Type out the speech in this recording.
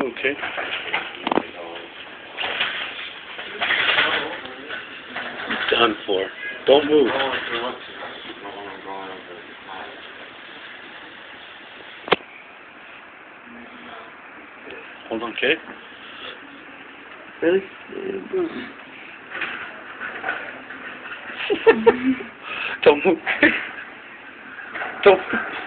Okay. Done for. Don't move. Hold on, okay? Really? Don't move. Don't move.